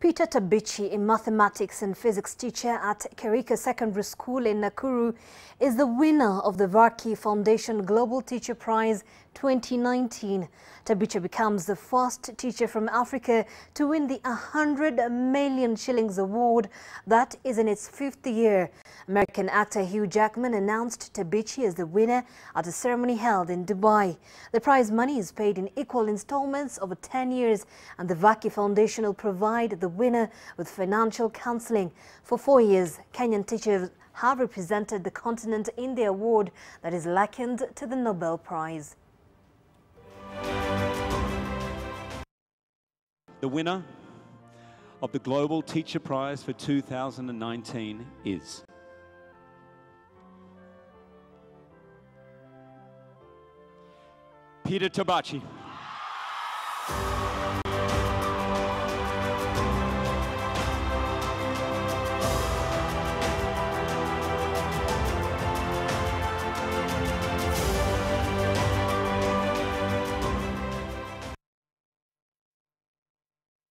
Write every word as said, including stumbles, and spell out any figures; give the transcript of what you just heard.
Peter Tabichi, a mathematics and physics teacher at Keriko Secondary School in Nakuru, is the winner of the Varkey Foundation Global Teacher Prize twenty nineteen. Tabichi becomes the first teacher from Africa to win the one hundred million shillings award that is in its fifth year. American actor Hugh Jackman announced Tabichi as the winner at a ceremony held in Dubai. The prize money is paid in equal installments over ten years, and the Varkey Foundation will provide the winner with financial counselling. For four years, Kenyan teachers have represented the continent in the award that is likened to the Nobel Prize. The winner of the Global Teacher Prize for two thousand nineteen is Peter Tabichi.